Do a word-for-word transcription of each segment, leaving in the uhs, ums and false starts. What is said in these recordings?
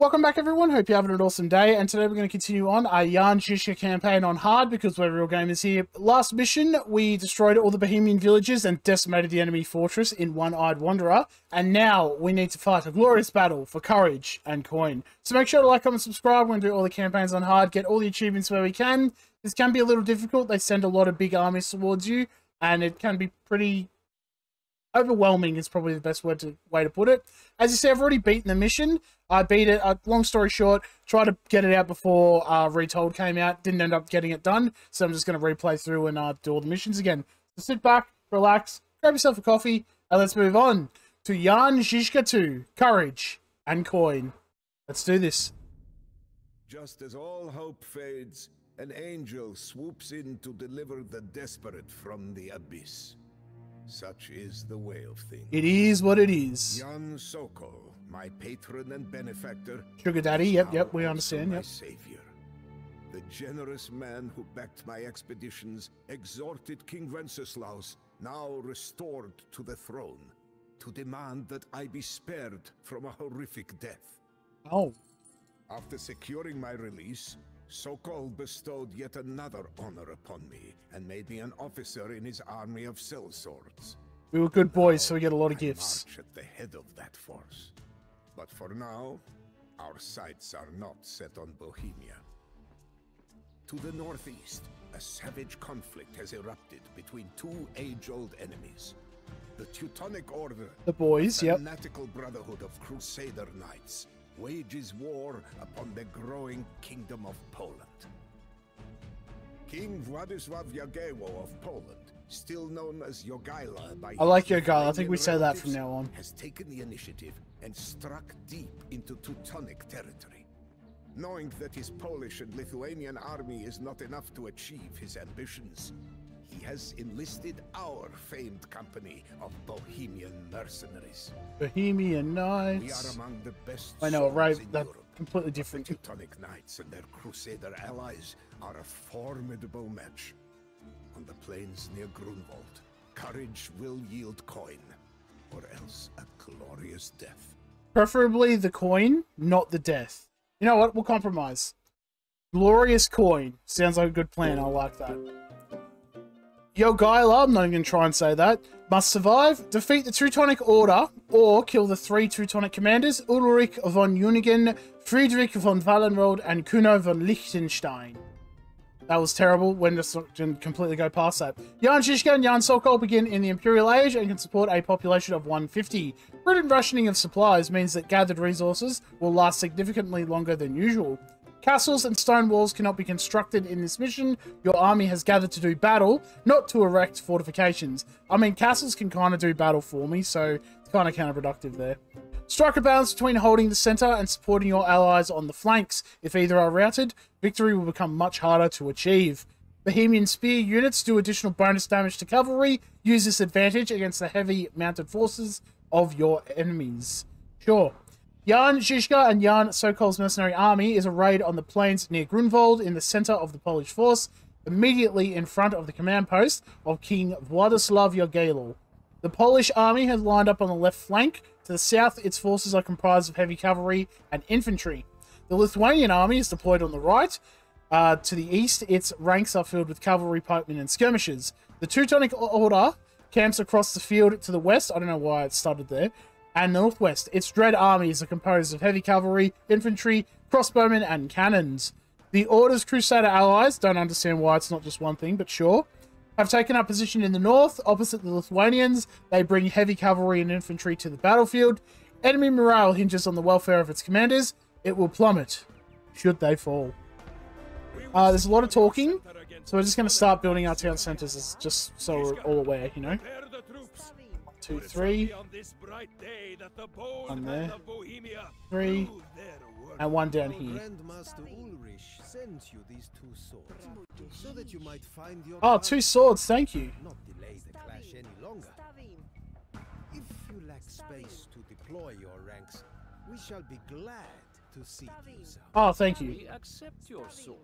Welcome back, everyone. Hope you're having an awesome day. And today we're going to continue on our Jan Žižka campaign on hard because we're real gamers here. Last mission, we destroyed all the Bohemian villages and decimated the enemy fortress in One-Eyed Wanderer. And now we need to fight a glorious battle for courage and coin. So make sure to like, comment, subscribe. We're going to do all the campaigns on hard, get all the achievements where we can. This can be a little difficult. They send a lot of big armies towards you, and it can be pretty overwhelming is probably the best word to, way to put it. As you see, I've already beaten the mission. I beat it, uh, long story short, tried to get it out before uh, Retold came out, didn't end up getting it done, so I'm just going to replay through and uh, do all the missions again. So sit back, relax, grab yourself a coffee, and let's move on to Jan Žižka two, Courage and Coin. Let's do this. Just as all hope fades, an angel swoops in to deliver the desperate from the abyss. Such is the way of things. It is what it is. Jan Sokol, my patron and benefactor. Sugar Daddy, yep, yep, we understand, yep. Savior. The generous man who backed my expeditions, exhorted King Wenceslaus, now restored to the throne, to demand that I be spared from a horrific death. Oh. After securing my release, Sokol bestowed yet another honor upon me, and made me an officer in his army of sellswords. We were good boys, so we get a lot of I gifts. March at the head of that force. But for now, our sights are not set on Bohemia. To the northeast, a savage conflict has erupted between two age-old enemies. The Teutonic Order, the boys, yep. Fanatical brotherhood of Crusader Knights, wages war upon the growing kingdom of Poland. King Władysław Jagiełło of Poland, still known as Jogaila by I like Jogaila, I think we say that from now on. Has taken the initiative and struck deep into Teutonic territory. Knowing that his Polish and Lithuanian army is not enough to achieve his ambitions, he has enlisted our famed company of Bohemian mercenaries. Bohemian Knights. We are among the best. I know, right? That's completely different. The Teutonic Knights and their Crusader allies are a formidable match. On the plains near Grunwald, courage will yield coin, or else a glorious death. Preferably the coin, not the death. You know what? We'll compromise. Glorious coin. Sounds like a good plan. I like that. Jogaila, I'm not even going to try and say that, must survive, defeat the Teutonic Order, or kill the three Teutonic commanders, Ulrich von Unigen, Friedrich von Wallenwald, and Kuno von Liechtenstein. That was terrible, when just didn't completely go past that. Jan Žižka and Jan Sokol begin in the Imperial Age and can support a population of one hundred fifty. Prudent rationing of supplies means that gathered resources will last significantly longer than usual. Castles and stone walls cannot be constructed in this mission. Your army has gathered to do battle, not to erect fortifications. I mean, castles can kind of do battle for me, so it's kind of counterproductive there. Strike a balance between holding the center and supporting your allies on the flanks. If either are routed, victory will become much harder to achieve. Bohemian spear units do additional bonus damage to cavalry. Use this advantage against the heavy mounted forces of your enemies. Sure. Jan Žižka and Jan Sokol's mercenary army is a raid on the plains near Grunwald in the center of the Polish force, immediately in front of the command post of King Władysław Jagiełło. The Polish army has lined up on the left flank. To the south, its forces are comprised of heavy cavalry and infantry. The Lithuanian army is deployed on the right. Uh, to the east, its ranks are filled with cavalry, pikemen, and skirmishers. The Teutonic Order camps across the field to the west. I don't know why it started there. And the northwest. Its dread armies are composed of heavy cavalry, infantry, crossbowmen, and cannons. The Order's Crusader allies, don't understand why it's not just one thing, but sure, have taken up position in the north, opposite the Lithuanians. They bring heavy cavalry and infantry to the battlefield. Enemy morale hinges on the welfare of its commanders. It will plummet, should they fall. Uh, there's a lot of talking, so we're just going to start building our town centres, just so we're all aware, you know. Two, three, one there, three, and one down here. Oh, two swords, thank you. If you lack space to deploy your ranks, we shall be glad to see you. Oh, thank you.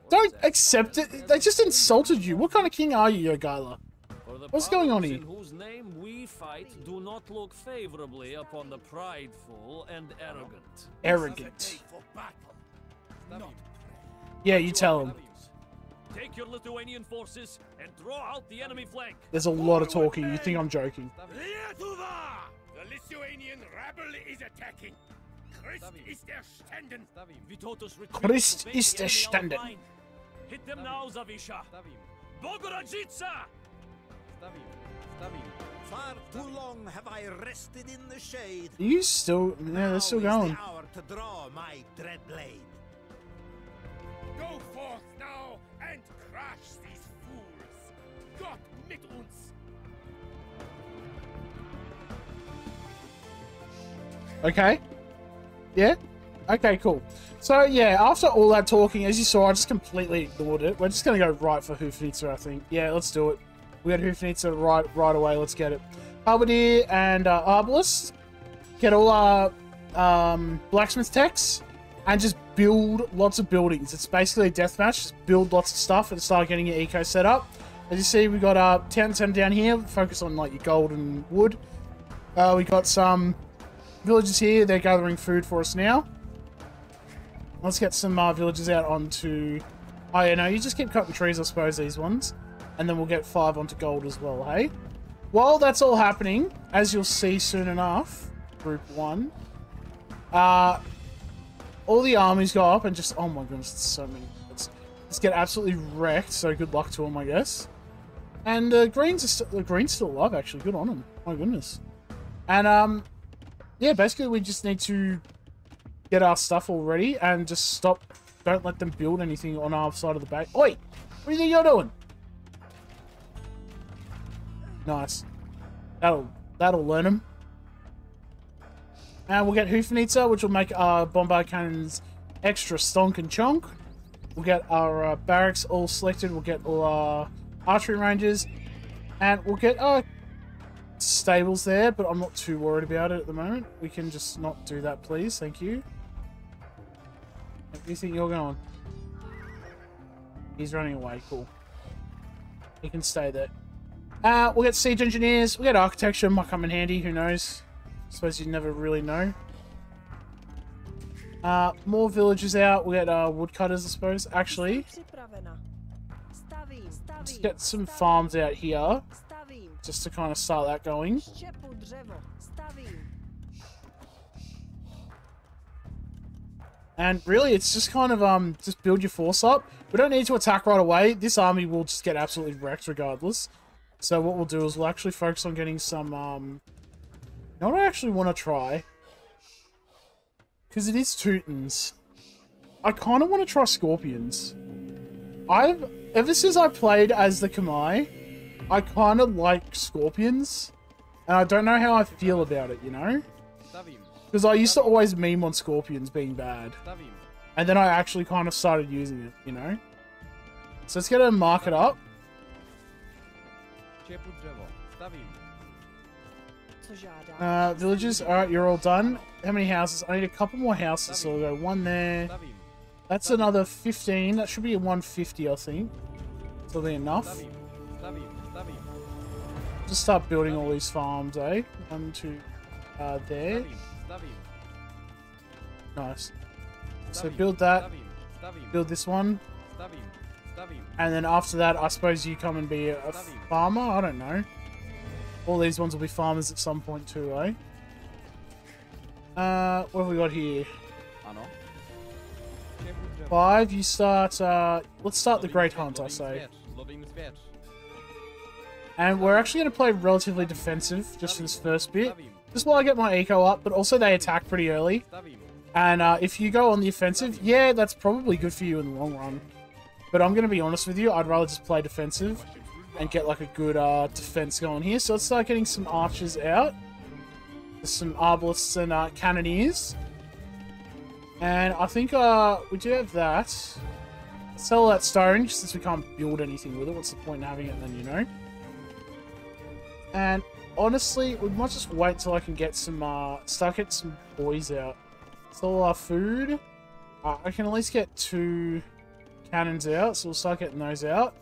Don't accept it. They just insulted you. What kind of king are you, Jogaila? What's going on here? In whose name we fight do not look favorably upon the prideful and arrogant. Arrogant. Yeah, you tell him. Take your Lithuanian forces and draw out the enemy flank. There's a lot of talking. You think I'm joking? The Lithuanian rabble is attacking. Christ ist erstanden. Christ ist erstanden. Hit them now, Zawisza. Bogorodnica! Far too long have I rested in the shade. You still, yeah, they're still going. Now is the hour to draw my dread blade. Go forth now and crush these fools. Gott mit uns. Okay. Yeah. Okay, cool. So yeah, after all that talking, as you saw, I just completely ignored it. We're just gonna go right for Hufnitzer, I think. Yeah, let's do it. We got Hufnitzer right right away. Let's get it. Halberdier and uh, Arbalist. Get all our um, blacksmith techs and just build lots of buildings. It's basically a deathmatch. Just build lots of stuff and start getting your eco set up. As you see, we got uh, ten ten down here. Focus on like your gold and wood. Uh, we got some villages here. They're gathering food for us now. Let's get some uh, villages out onto... Oh, yeah, no, you just keep cutting trees, I suppose, these ones. And then we'll get five onto gold as well, hey? While that's all happening, as you'll see soon enough, group one, uh, all the armies go up and just... Oh, my goodness, it's so many. Let's, let's get absolutely wrecked, so good luck to them, I guess. And uh, greens are st the green's still alive, actually. Good on them. My goodness. And, um, yeah, basically, we just need to... get our stuff already and just stop. Don't let them build anything on our side of the bay. Oi! What do you think you're doing? Nice. That'll that'll learn them. And we'll get Hufnitzer, which will make our bombard cannons extra stonk and chonk. We'll get our uh, barracks all selected. We'll get all our archery ranges, and we'll get our stables there. But I'm not too worried about it at the moment. We can just not do that, please. Thank you. You think you're going? He's running away. Cool. He can stay there. Uh, we'll get siege engineers. We'll get architecture. Might come in handy. Who knows? I suppose you never really know. Uh, more villages out. We'll get uh, woodcutters, I suppose. Actually, let's get some farms out here. Just to kind of start that going. And really, it's just kind of, um, just build your force up. We don't need to attack right away. This army will just get absolutely wrecked regardless. So what we'll do is we'll actually focus on getting some, um... You know what I actually want to try? Because it is Teutons. I kind of want to try Scorpions. I've... Ever since I played as the Khmer, I kind of like Scorpions. And I don't know how I feel about it, you know? Because I used to always meme on Scorpions being bad. And then I actually kind of started using it, you know? So let's get a market up. Uh, villages. Alright, you're all done. How many houses? I need a couple more houses. So we'll go one there. That's another fifteen. That should be a one fifty, I think. That'll be enough. Just start building all these farms, eh? One, two, uh, there. Nice. So build that. Build this one. And then after that, I suppose you come and be a farmer? I don't know. All these ones will be farmers at some point too, eh? Uh, what have we got here? Five, you start, uh... Let's start the Great Hunt, I say. And we're actually going to play relatively defensive just for this first bit. This is why I get my eco up, but also they attack pretty early. And uh, if you go on the offensive, yeah, that's probably good for you in the long run. But I'm going to be honest with you, I'd rather just play defensive and get like a good uh, defense going here. So let's start getting some archers out. There's some arbalists and uh, cannoneers. And I think uh, we do have that. Sell that stone, since we can't build anything with it. What's the point in having it then, you know? And honestly, we might just wait till I can get some, uh, start getting some boys out. It's all our food. Uh, I can at least get two cannons out, so we'll start getting those out.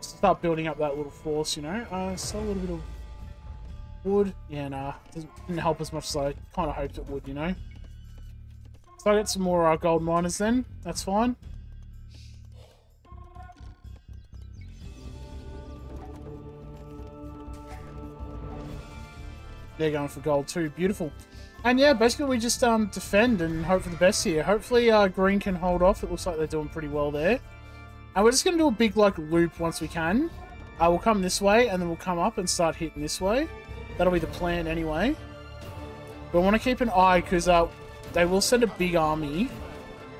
Start building up that little force, you know. Uh, sell a little bit of wood. Yeah, nah, it didn't help as much as I kind of hoped it would, you know. So I get some more uh, gold miners then. That's fine. They're going for gold too. Beautiful. And yeah, basically we just um, defend and hope for the best here. Hopefully uh, green can hold off. It looks like they're doing pretty well there. And we're just going to do a big like loop once we can. Uh, we'll come this way and then we'll come up and start hitting this way. That'll be the plan anyway. But I want to keep an eye because uh, they will send a big army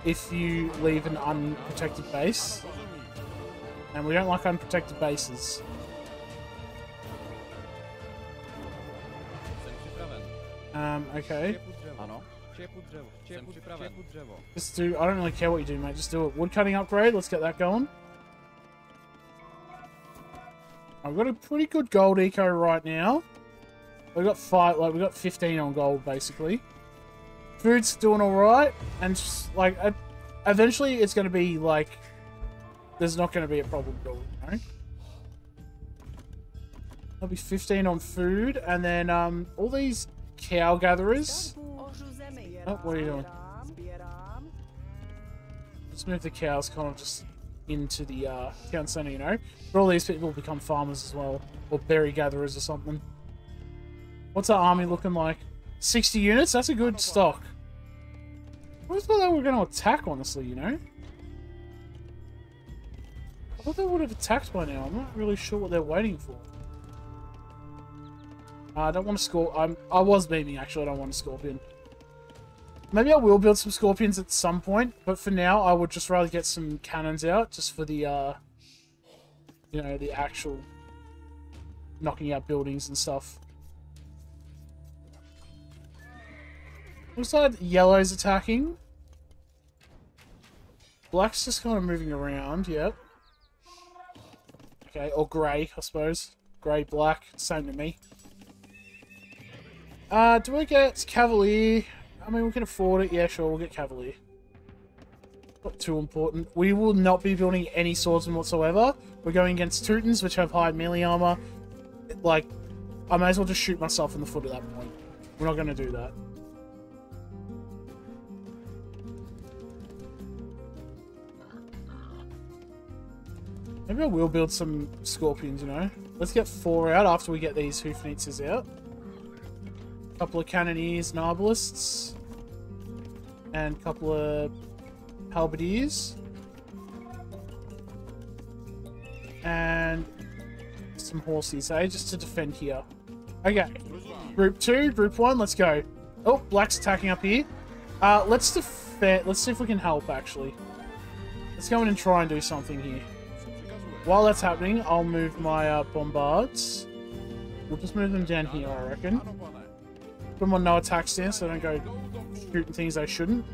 if you leave an unprotected base. And we don't like unprotected bases. Um, okay. Just do, I don't really care what you do, mate. Just do it. Woodcutting upgrade. Let's get that going. I've got a pretty good gold eco right now. We've got five, like, we've got fifteen on gold, basically. Food's doing alright. And, just, like, I, eventually it's going to be, like, there's not going to be a problem at all, right? That'll be fifteen on food. And then, um, all these cow gatherers. Oh, what are you doing? Let's move the cows kind of just into the uh, town centre, you know. But all these people become farmers as well, or berry gatherers or something. What's our army looking like? sixty units? That's a good stock. I thought they were going to attack, honestly, you know. I thought they would have attacked by now. I'm not really sure what they're waiting for. Uh, I don't want to score. I'm, I was beaming, actually. I don't want a scorpion. Maybe I will build some scorpions at some point, but for now, I would just rather get some cannons out just for the, uh, you know, the actual knocking out buildings and stuff. Looks like yellow's attacking. Black's just kind of moving around, yep. Okay, or grey, I suppose. Grey, black, same to me. Uh, do we get Cavalier? I mean, we can afford it. Yeah, sure, we'll get Cavalier. Not too important. We will not be building any swordsmen whatsoever. We're going against Teutons, which have high melee armor. Like, I may as well just shoot myself in the foot at that point. We're not going to do that. Maybe I will build some scorpions, you know. Let's get four out after we get these Hufnices out. A couple of cannoneers and arbalists. And a couple of halberdiers. And some horses, eh? Just to defend here. Okay. Group two, group one, let's go. Oh, black's attacking up here. Uh, let's defend. Let's see if we can help, actually. Let's go in and try and do something here. While that's happening, I'll move my uh, bombards. We'll just move them down here, I reckon. Put them on no attack stance so they don't go shooting things they shouldn't.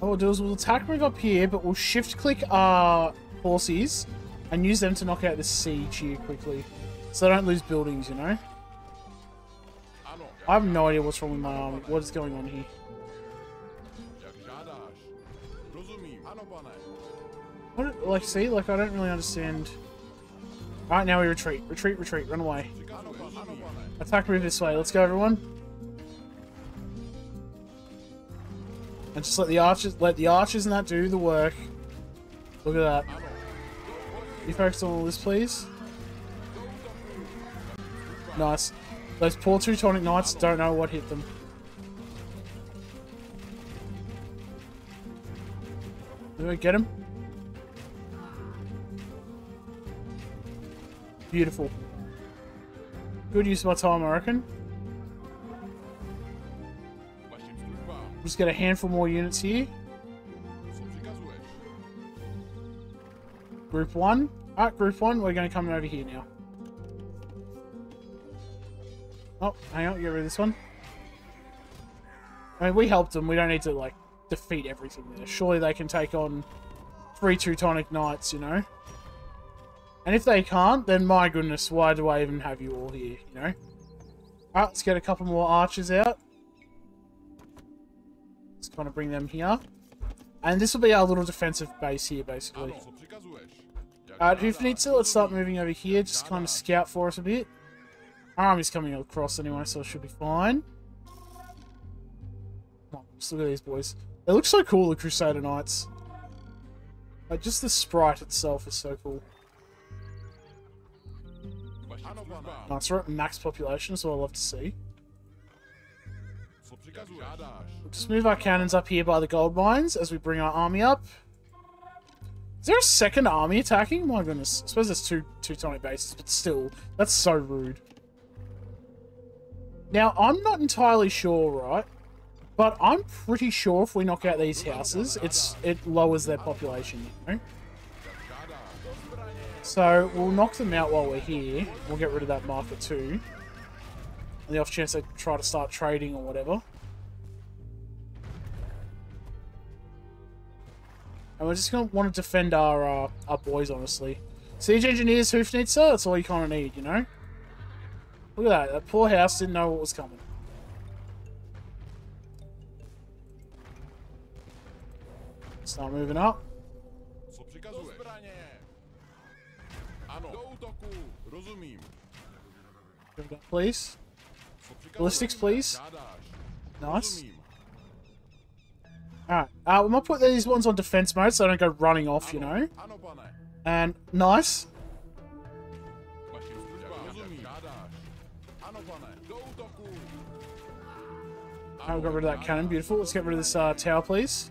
What we'll do is we'll attack move up here, but we'll shift-click our horses and use them to knock out the siege here quickly. So they don't lose buildings, you know? I have no idea what's wrong with my army. What is going on here? What, like, see, like, I don't really understand. Alright, now we retreat. Retreat, retreat, run away. Attack move this way. Let's go, everyone. And just let the archers, let the archers and that do the work. Look at that. You focus on all this, please. Nice. Those poor Teutonic Knights don't know what hit them. Did we get him? Beautiful. Good use of my time, I reckon. Just get a handful more units here. Group one. Alright, group one, we're going to come over here now. Oh, hang on, get rid of this one. I mean, we helped them. We don't need to, like, defeat everything there. Surely they can take on three Teutonic Knights, you know? And if they can't, then my goodness, why do I even have you all here, you know? Alright, let's get a couple more archers out. Let's kind of bring them here. And this will be our little defensive base here, basically. Alright, Hufnitzer, let's start moving over here. Just kind of scout for us a bit. Army's coming across anyway, so it should be fine. Oh, just look at these boys. They look so cool, the Crusader Knights. Like, just the sprite itself is so cool. Nice, we're at max population, so I love to see. We'll just move our cannons up here by the gold mines as we bring our army up. Is there a second army attacking? My goodness. I suppose there's two Teutonic bases, but still, that's so rude. Now, I'm not entirely sure, right? But I'm pretty sure if we knock out these houses, it's it lowers their population, you know? So, we'll knock them out while we're here. We'll get rid of that marker too. On the off chance they try to start trading or whatever. And we're just going to want to defend our, uh, our boys, honestly. Siege Engineers, Hufnitzer, that's all you kind of need, you know? Look at that, that poor house didn't know what was coming. Start moving up. Please. Ballistics, please. Nice. Alright. Uh, we might put these ones on defense mode so they don't go running off, you know. And nice. Alright, we got rid of that cannon. Beautiful. Let's get rid of this uh, tower, please.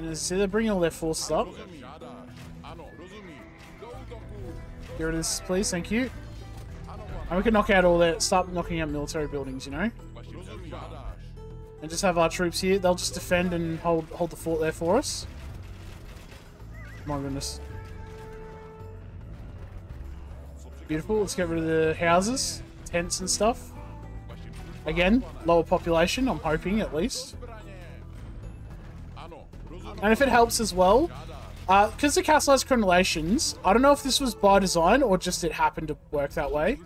And see, they're bringing all their forces up. Get rid of this, please. Thank you. And we can knock out all their... Start knocking out military buildings, you know? And just have our troops here. They'll just defend and hold hold the fort there for us. My goodness. Beautiful. Let's get rid of the houses, tents and stuff. Again, lower population, I'm hoping, at least. And if it helps as well, because uh, the castle has crenellations, I don't know if this was by design or just it happened to work that way.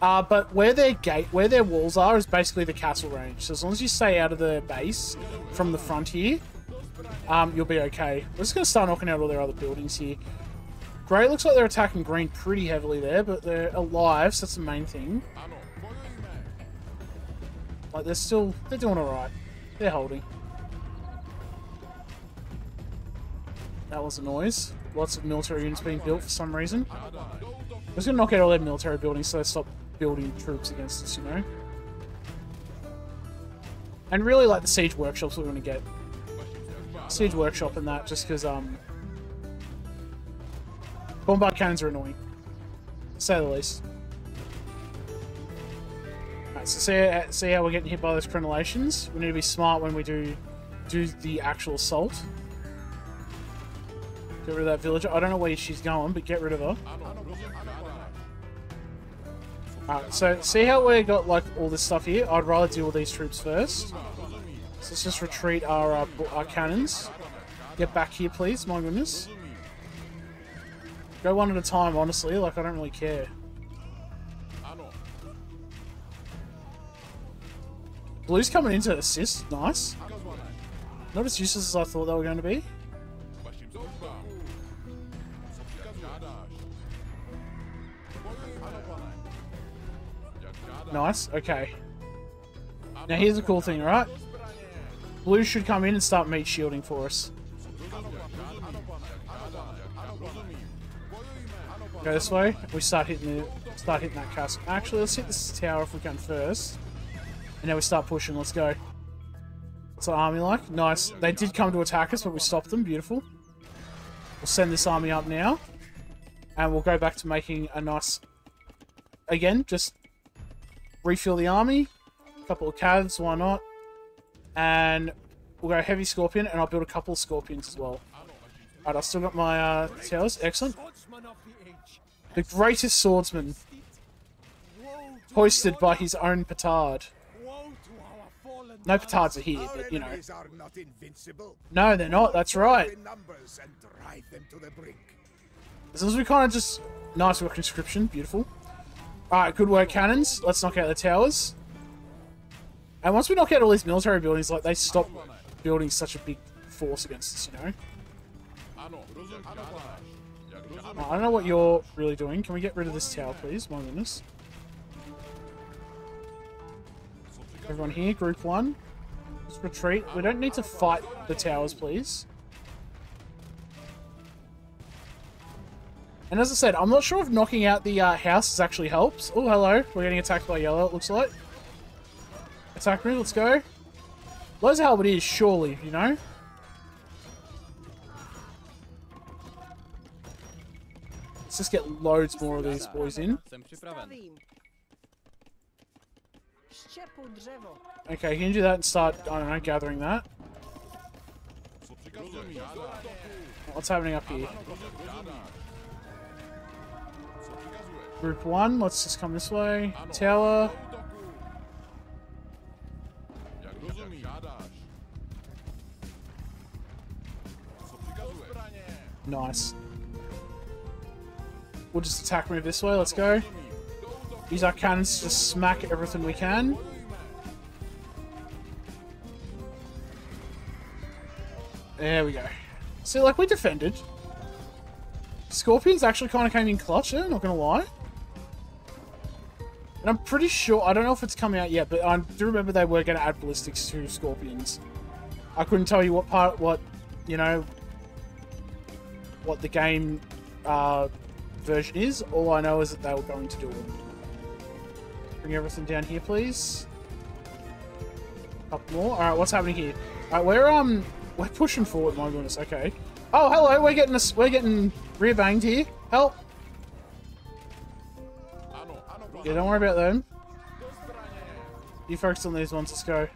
Uh, but where their gate, where their walls are, is basically the castle range. So as long as you stay out of the base from the front here, um, you'll be okay. We're just going to start knocking out all their other buildings here. Grey looks like they're attacking green pretty heavily there, but they're alive, so that's the main thing. Like, they're still, they're doing alright. They're holding. That was a noise. Lots of military units being built for some reason. I was going to knock out all their military buildings so they stop building troops against us, you know? And really, like, the siege workshops we're going to get. Siege workshop and that, just because, um... bombard cannons are annoying. To say the least. Alright, so see, see how we're getting hit by those crenellations? We need to be smart when we do, do the actual assault. Get rid of that villager. I don't know where she's going, but get rid of her. Alright, so see how we got, like, all this stuff here? I'd rather deal with these troops first. So let's just retreat our, uh, our cannons. Get back here, please. My goodness. Go one at a time, honestly. Like, I don't really care. Blue's coming in to assist. Nice. Not as useless as I thought they were going to be. Nice, okay. Now here's the cool thing, right? Blue should come in and start meat shielding for us. Go this way. We start hitting the start hitting that castle. Actually, let's hit this tower if we can first. And now we start pushing, let's go. What's our army like? Nice. They did come to attack us, but we stopped them. Beautiful. We'll send this army up now. And we'll go back to making a nice again, just refuel the army, a couple of calves, why not? And we'll go heavy scorpion, and I'll build a couple of scorpions as well. Alright, I've still got my uh, towers. Excellent. The greatest swordsman, hoisted by his own petard. No petards are here, but you know. No, they're not. That's right. As long as we kind of just nice work conscription, beautiful. Alright, good work, cannons. Let's knock out the towers. And once we knock out all these military buildings, like, they stop building such a big force against us, you know? Uh, I don't know what you're really doing. Can we get rid of this tower, please? My goodness. Everyone here, group one. Let's retreat. We don't need to fight the towers, please. And as I said, I'm not sure if knocking out the uh, houses actually helps. Oh, hello. We're getting attacked by yellow, it looks like. Attack me, let's go. Loads of help it is, surely, you know? Let's just get loads more of these boys in. Okay, you can do that and start, I don't know, gathering that. What's happening up here? Group one, let's just come this way. Tower. Nice. We'll just attack move this way, let's go. Use our cannons to just smack everything we can. There we go. See, like, we defended. Scorpions actually kind of came in clutch, eh? Not gonna lie. And I'm pretty sure, I don't know if it's coming out yet, but I do remember they were going to add ballistics to Scorpions. I couldn't tell you what part, what, you know, what the game uh, version is. All I know is that they were going to do it. Bring everything down here, please. Up more. Alright, what's happening here? Alright, we're, um, we're pushing forward, my goodness, okay. Oh, hello, we're getting, us, we're getting rear-banged here. Help! Yeah, don't worry about them. You focus on these ones, let's go.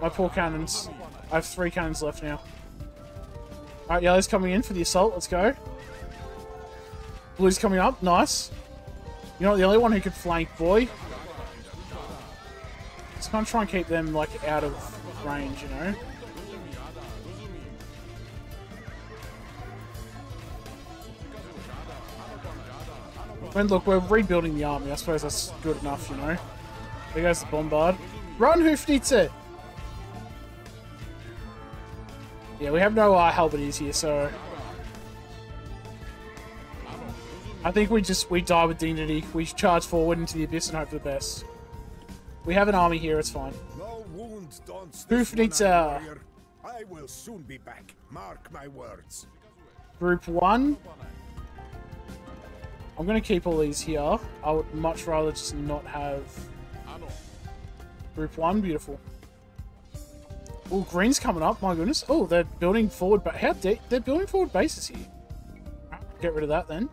My poor cannons. I have three cannons left now. Alright, yellow's coming in for the assault, let's go. Blue's coming up, nice. You're not the only one who could flank, boy. Just kind of try and keep them, like, out of range, you know. And look, we're rebuilding the army. I suppose that's good enough, you know. There goes the bombard. Run, Hufnitzer! Yeah, we have no uh, halberdiers here, so... I think we just, we die with dignity. We charge forward into the abyss and hope for the best. We have an army here, it's fine. No wound daunts the Hufnitzer! Warrior. I will soon be back. Mark my words. Group one. I'm going to keep all these here. I would much rather just not have... Group one, beautiful. Oh, green's coming up, my goodness. Oh, they're building forward... But how they, they're building forward bases here. Get rid of that, then.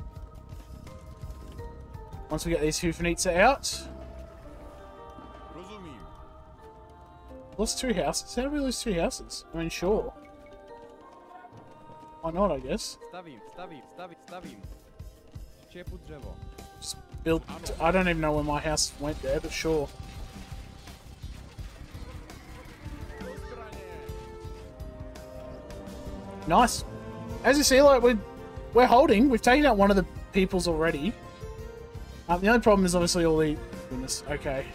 Once we get these Hufnitzer out... Lost two houses? How did we lose two houses? I mean, sure. Why not, I guess? Just built. I don't even know where my house went there, but sure. Nice. As you see, like we're we're holding. We've taken out one of the peoples already. Um, the only problem is obviously all the goodness. Okay.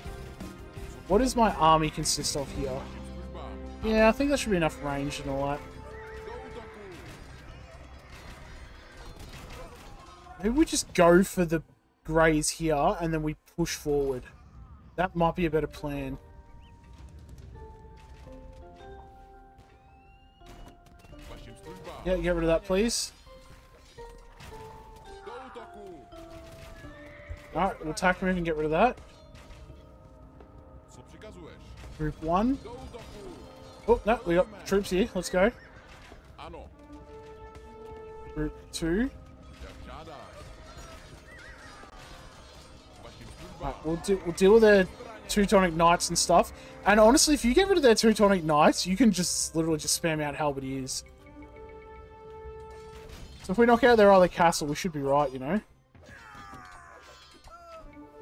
What does my army consist of here? Yeah, I think that should be enough range and all that. Maybe we just go for the greys here, and then we push forward. That might be a better plan. Yeah, get rid of that, please. Alright, we'll attack move and get rid of that. Group one. Oh, no, we got troops here. Let's go. Group two. Right, we'll, do, we'll deal with their Teutonic Knights and stuff. And honestly, if you get rid of their Teutonic Knights, you can just literally just spam out halberdiers. So if we knock out their other castle, we should be right, you know.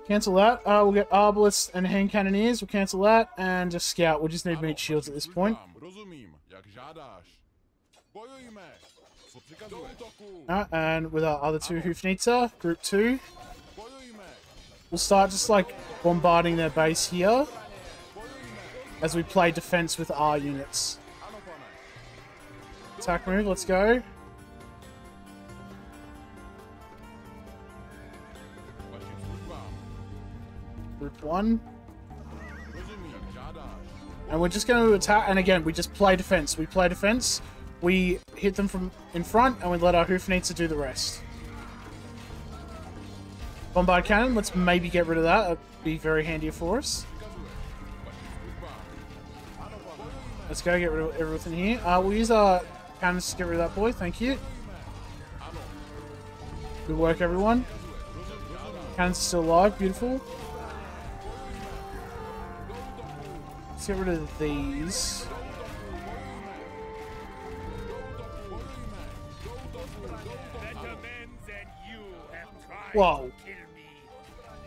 Cancel that. Uh, we'll get Arbalists and Hand Cannoneers. We'll cancel that. And a Scout. We'll just need meat shields at this point. Uh, and with our other two Hufnitzer, Group two. We'll start just, like, bombarding their base here as we play defense with our units. Attack move, let's go. one. And we're just going to attack, and again, we just play defense. We play defense, we hit them from in front, and we let our Hufnitzer do the rest. Bombard cannon, let's maybe get rid of that. That'd be very handy for us. Let's go get rid of everything here. Uh, we'll use our cannons to get rid of that boy, thank you. Good work, everyone. Cannons are still alive, beautiful. Let's get rid of these. Whoa.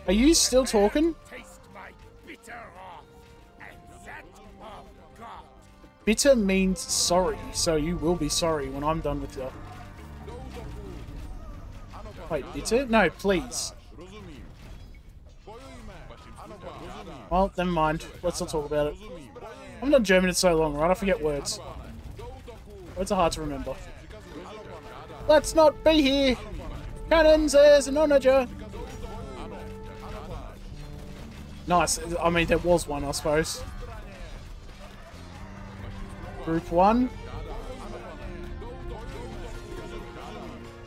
Are you still talking? Bitter means sorry, so you will be sorry when I'm done with you. Wait, bitter? No, please. Well, never mind. Let's not talk about it. I've done German in so long, right? I forget words. Words are hard to remember. Let's not be here! Cannons, there's an onager! Nice. I mean, there was one, I suppose. Group one.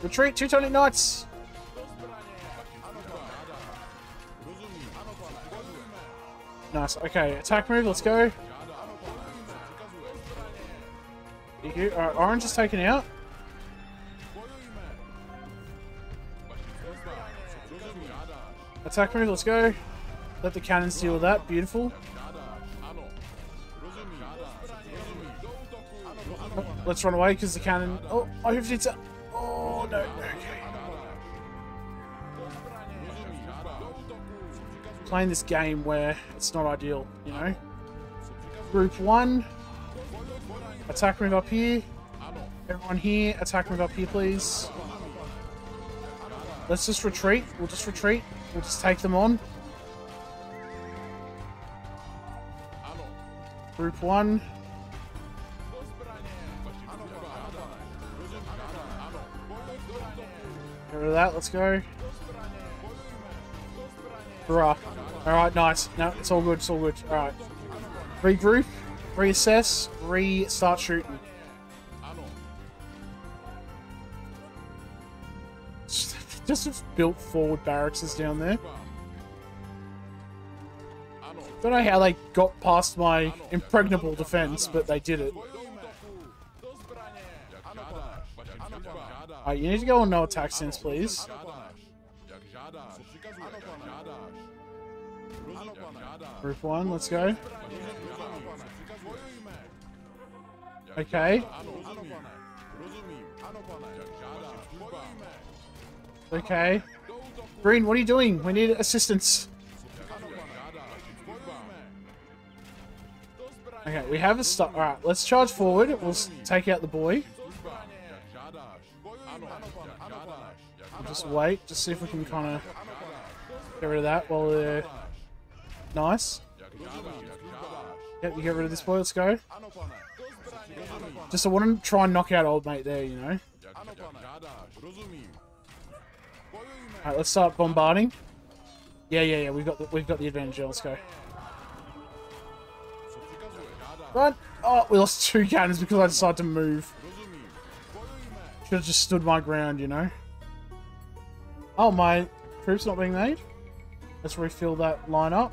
Retreat, Teutonic Knights! Nice. Okay, attack move, let's go. Alright, orange is taken out. Attack move, let's go. Let the cannons deal with that. Beautiful. Oh, let's run away because the cannon. Oh, I hope it's. Oh no. Okay. Playing this game where it's not ideal, you know. Group one. Attack move up here. Everyone here. Attack move up here, please. Let's just retreat. We'll just retreat. We'll just take them on. Group one. Get rid of that, let's go. Bruh. Alright, nice. No, it's all good, it's all good. Alright. Regroup, reassess, restart shooting. Just built forward barracks down there. Don't know how they got past my impregnable defense, but they did it. Alright, you need to go on no attack sense, please. Group one, let's go. Okay. Okay. Green, what are you doing? We need assistance. Okay, we have a start. Alright, let's charge forward. We'll take out the boy. We'll just wait. Just see if we can kind of get rid of that while they're... Nice. Yep, you get rid of this boy. Let's go. Just I want to try and knock out old mate there, you know. Alright, let's start bombarding. Yeah, yeah, yeah. We've got the, we've got the advantage here. Let's go. Run! Oh, we lost two cannons because I decided to move. Should have just stood my ground, you know. Oh, my troops not being made. Let's refill that line up.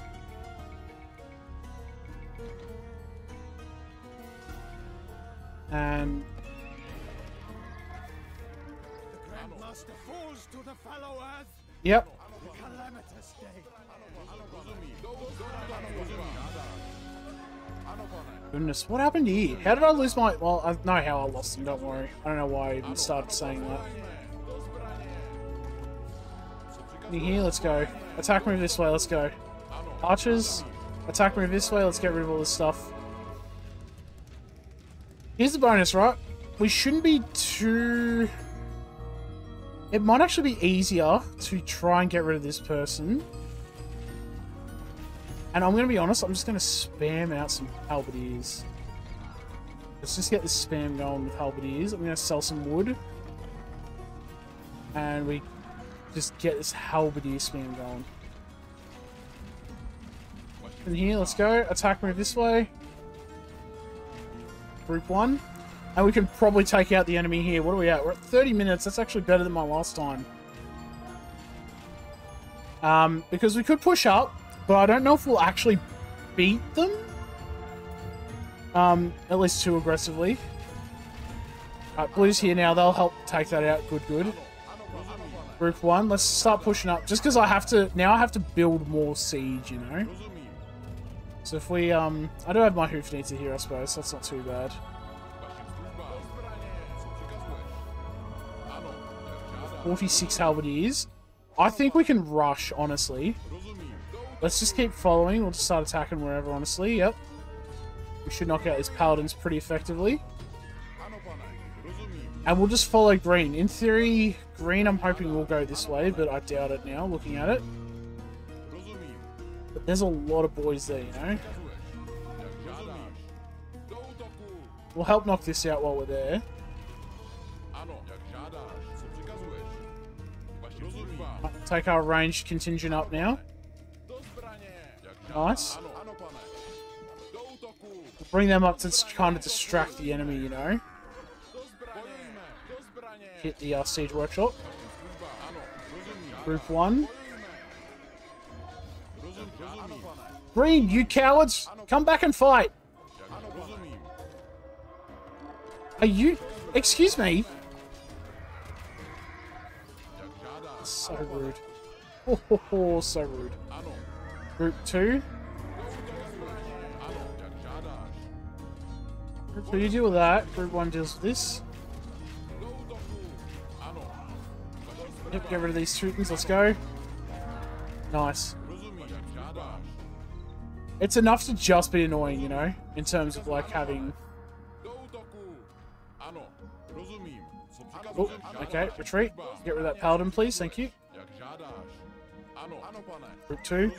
And the Grandmaster falls to the fellow earth. Yep. Calamitous day. Goodness, what happened here? How did I lose my... Well, I know how I lost them, don't worry. I don't know why I even started saying that. In here, let's go. Attack move this way, let's go. Archers, attack move this way, let's get rid of all this stuff. Here's the bonus, right? We shouldn't be too... It might actually be easier to try and get rid of this person. And I'm going to be honest, I'm just going to spam out some halberdiers. Let's just get this spam going with halberdiers. I'm going to sell some wood. And we just get this halberdier spam going. in here. Let's go. Attack move this way. Group one. And we can probably take out the enemy here. What are we at? We're at thirty minutes. That's actually better than my last time. Um, because we could push up, but I don't know if we'll actually beat them. Um, at least too aggressively. Alright, blue's here now. They'll help take that out. Good, good. Group one. Let's start pushing up. Just because I have to... Now I have to build more siege, you know? So if we... um, I do have my Hufnitzer here, I suppose. That's not too bad. forty-six halberdiers. I think we can rush, honestly. Let's just keep following. We'll just start attacking wherever, honestly. Yep. We should knock out these paladins pretty effectively. And we'll just follow green. In theory, green I'm hoping will go this way, but I doubt it now, looking at it. But there's a lot of boys there, you know? We'll help knock this out while we're there. Take our ranged contingent up now. Nice. Bring them up to kind of distract the enemy, you know. Hit the uh, siege workshop. Group one. Green, you cowards! Come back and fight! Are you... Excuse me? So rude. Oh, oh, oh, so rude. Group two. Group two, you deal with that. Group one deals with this. Yep, get rid of these Teutons. Let's go. Nice. It's enough to just be annoying, you know, in terms of like having... Oh, okay, retreat. Get rid of that paladin, please. Thank you. Group two.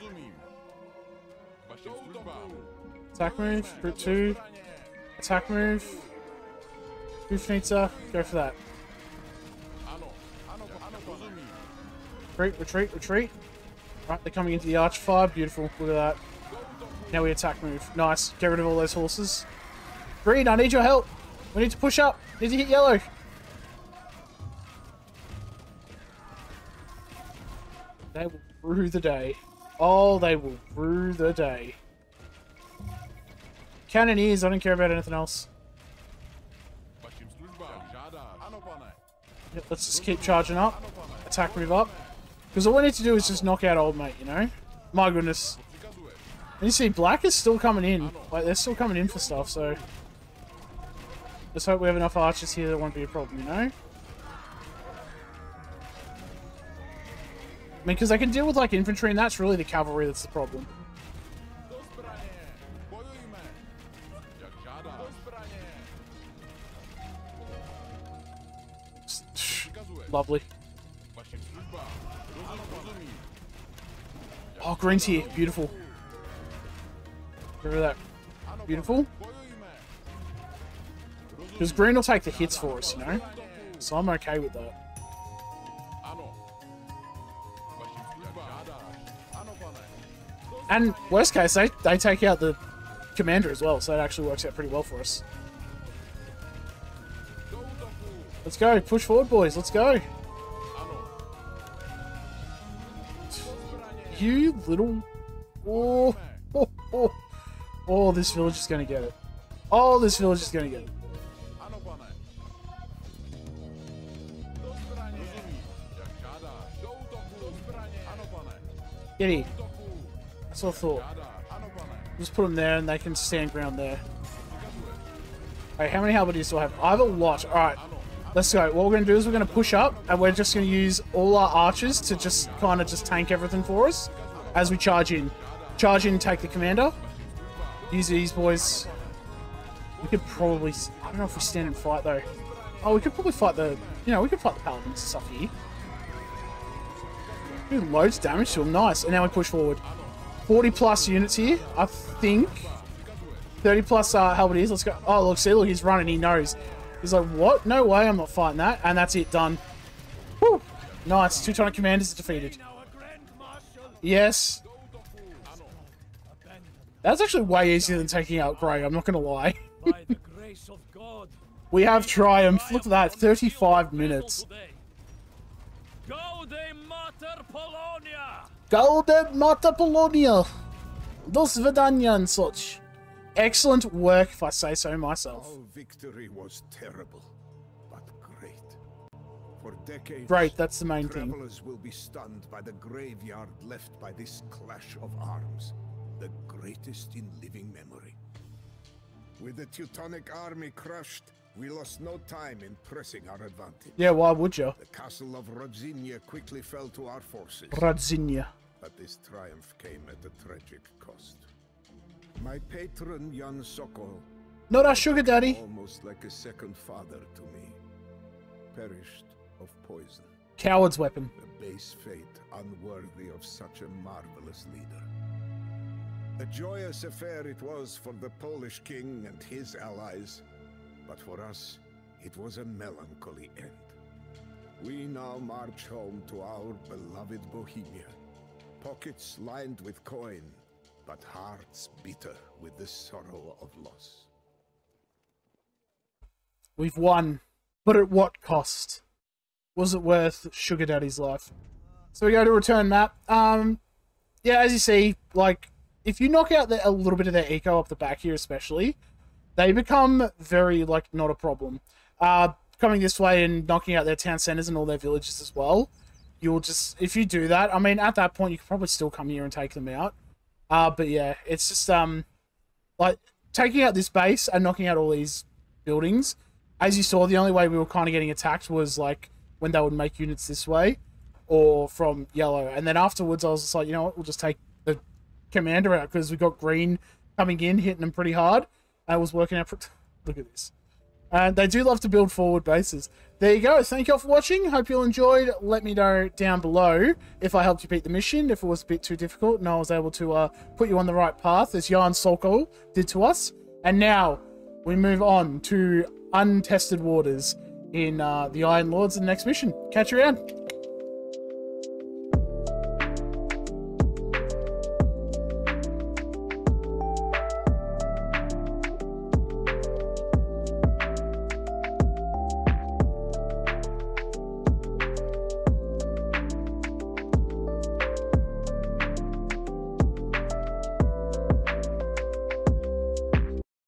Attack move. Group two. Attack move. Hufnitzer. Go for that. Retreat, retreat, retreat. Right, they're coming into the arch fire. Beautiful. Look at that. Now we attack move. Nice. Get rid of all those horses. Green, I need your help. We need to push up. Need to hit yellow. They will rue the day. Oh, they will rue the day. Cannoneers, I don't care about anything else. Yep, let's just keep charging up. Attack move up. Because all we need to do is just knock out old mate, you know? My goodness. And you see, black is still coming in. Like, they're still coming in for stuff, so... Let's hope we have enough archers here that won't be a problem, you know? I mean, because I can deal with, like, infantry, and that's really the cavalry that's the problem. Lovely. Oh, green's here. Beautiful. Get rid of that. Beautiful. Because green will take the hits for us, you know? So I'm okay with that. And worst case, they, they take out the commander as well, so that actually works out pretty well for us. Let's go. Push forward, boys. Let's go. You little... Oh, oh, oh. Oh, this village is going to get it. Oh, this village is going to get it. Get here. That's what I thought. Just put them there and they can stand ground there. Alright, how many halberdiers do I have? I have a lot. Alright, let's go. What we're going to do is we're going to push up and we're just going to use all our archers to just kind of just tank everything for us as we charge in. Charge in, take the commander. Use these boys. We could probably... I don't know if we stand and fight though. Oh, we could probably fight the... You know, we could fight the paladins and stuff here. Do loads of damage to them. Nice. And now we push forward. forty plus units here, I think. thirty plus uh, halberdiers. Let's go. Oh, look, see, look, he's running. He knows. He's like, what? No way, I'm not fighting that. And that's it, done. Woo! Nice. Teutonic commanders defeated. Yes. That's actually way easier than taking out Grey, I'm not going to lie. By the grace of God, we have triumph. Look at that, thirty-five minutes. Gaude Mater Polonia! Gaude Mater Polonia! Do svidania and such. Excellent work, if I say so myself. Our victory was terrible, but great. For decades, great, that's the main thing. Travelers will be stunned by the graveyard left by this clash of arms. The greatest in living memory. With the Teutonic army crushed, we lost no time in pressing our advantage. Yeah, why would you? The castle of Radzinia quickly fell to our forces. Radzinia. But this triumph came at a tragic cost. My patron, Jan Sokol, not our sugar daddy, almost like a second father to me, perished of poison. Coward's weapon. A base fate unworthy of such a marvelous leader. A joyous affair it was for the Polish king and his allies, but for us, it was a melancholy end. We now march home to our beloved Bohemia, pockets lined with coin, but hearts bitter with the sorrow of loss. We've won, but at what cost? Was it worth Sugar Daddy's life? So we go to return map. Um, yeah, as you see, like, if you knock out the, a little bit of their eco up the back here especially, they become very, like, not a problem. Uh, coming this way and knocking out their town centres and all their villages as well, you'll just, if you do that, I mean, at that point, you could probably still come here and take them out. Uh, but yeah, it's just, um, like, taking out this base and knocking out all these buildings. As you saw, the only way we were kind of getting attacked was, like, when they would make units this way or from yellow. And then afterwards, I was just like, you know what, we'll just take the commander out because we got green coming in, hitting them pretty hard. I was working out. Look at this. And uh, they do love to build forward bases. There you go. Thank you all for watching. Hope you all enjoyed. Let me know down below if I helped you beat the mission, if it was a bit too difficult, and I was able to uh, put you on the right path, as Jan Sokol did to us. And now we move on to untested waters in uh, the Iron Lords in the next mission. Catch you around.